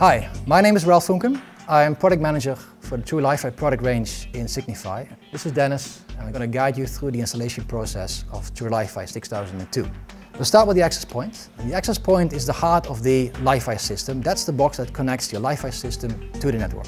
Hi, my name is Ralph Funken. I am product manager for the Trulifi product range in Signify. This is Dennis, and I'm going to guide you through the installation process of Trulifi 6002. We'll start with the access point. The access point is the heart of the LiFi system. That's the box that connects your LiFi system to the network.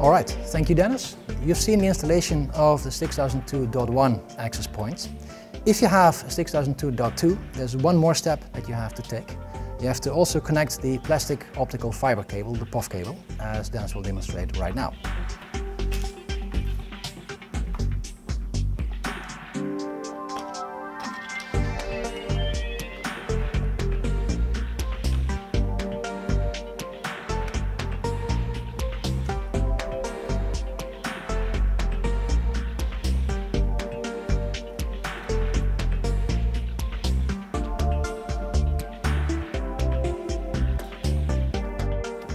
All right, thank you, Dennis. You've seen the installation of the 6002.1 access points. If you have 6002.2, there's one more step that you have to take. You have to also connect the plastic optical fiber cable, the POF cable, as Dennis will demonstrate right now.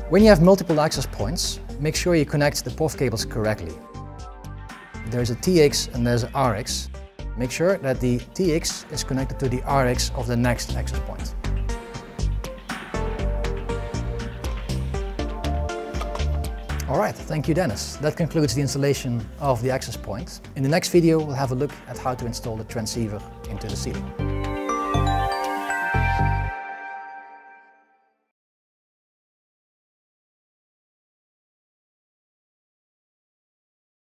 When you have multiple access points, make sure you connect the POF cables correctly. There's a TX and there's an RX. Make sure that the TX is connected to the RX of the next access point. All right, thank you, Dennis. That concludes the installation of the access point. In the next video, we'll have a look at how to install the transceiver into the ceiling.